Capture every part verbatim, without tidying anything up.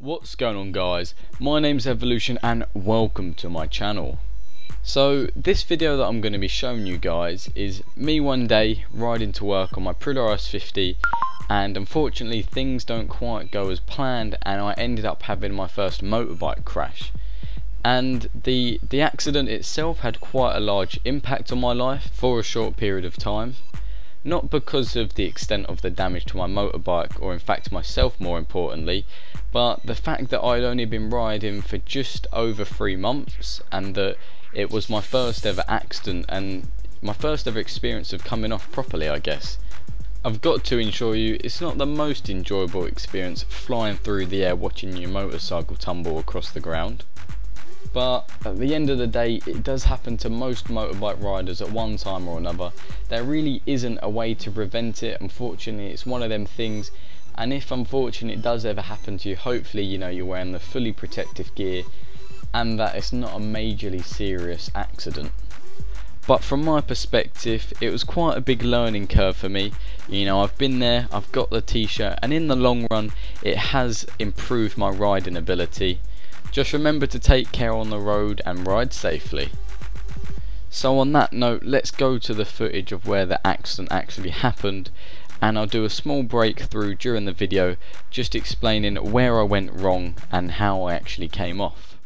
What's going on, guys? My name's Evolution and welcome to my channel. So this video that I'm going to be showing you guys is me one day riding to work on my Aprilia R S fifty, and unfortunately things don't quite go as planned and I ended up having my first motorbike crash. And the the accident itself had quite a large impact on my life for a short period of time. Not because of the extent of the damage to my motorbike, or in fact myself more importantly, but the fact that I'd only been riding for just over three months and that it was my first ever accident and my first ever experience of coming off properly, I guess. I've got to assure you, it's not the most enjoyable experience flying through the air watching your motorcycle tumble across the ground. But at the end of the day, it does happen to most motorbike riders at one time or another. There really isn't a way to prevent it, unfortunately. It's one of them things, and if unfortunately it does ever happen to you, hopefully you know you're wearing the fully protective gear and that it's not a majorly serious accident. But from my perspective, it was quite a big learning curve for me. You know, I've been there, I've got the t-shirt, and in the long run it has improved my riding ability. Just remember to take care on the road and ride safely. So on that note, let's go to the footage of where the accident actually happened, and I'll do a small breakthrough during the video just explaining where I went wrong and how I actually came off.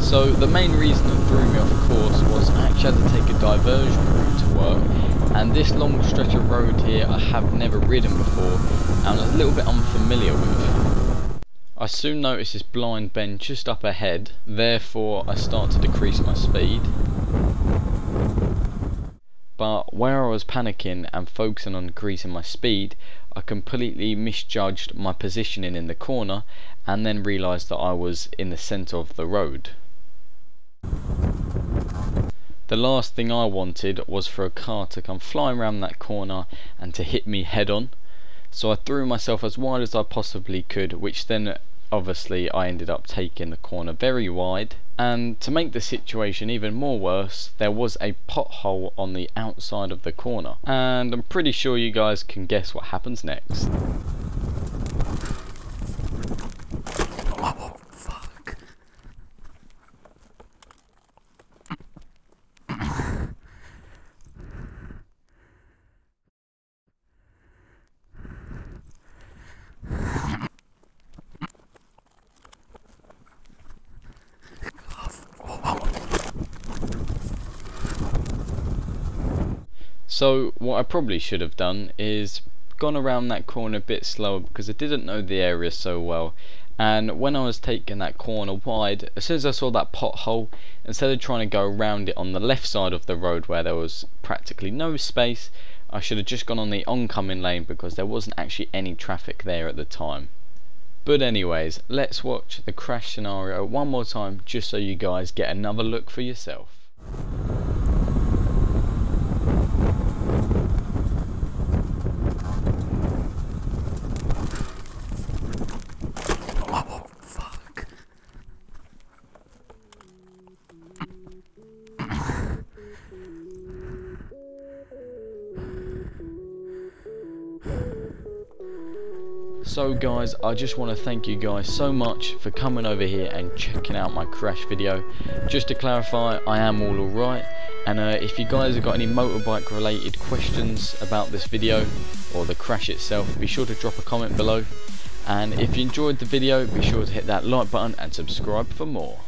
So the main reason that threw me off course was I actually had to take a diversion route to work, and this long stretch of road here I have never ridden before and I'm a little bit unfamiliar with. I soon noticed this blind bend just up ahead, therefore I start to decrease my speed. But where I was panicking and focusing on decreasing my speed, I completely misjudged my positioning in the corner and then realised that I was in the centre of the road. The last thing I wanted was for a car to come flying around that corner and to hit me head on. So I threw myself as wide as I possibly could, which then obviously I ended up taking the corner very wide. And to make the situation even more worse, there was a pothole on the outside of the corner, and I'm pretty sure you guys can guess what happens next. Oh, fuck. So what I probably should have done is gone around that corner a bit slower, because I didn't know the area so well, and when I was taking that corner wide, as soon as I saw that pothole, instead of trying to go around it on the left side of the road where there was practically no space, I should have just gone on the oncoming lane because there wasn't actually any traffic there at the time. But anyways, let's watch the crash scenario one more time just so you guys get another look for yourself. So guys, I just want to thank you guys so much for coming over here and checking out my crash video. Just to clarify, I am all alright, and uh, if you guys have got any motorbike related questions about this video or the crash itself, be sure to drop a comment below. And if you enjoyed the video, be sure to hit that like button and subscribe for more.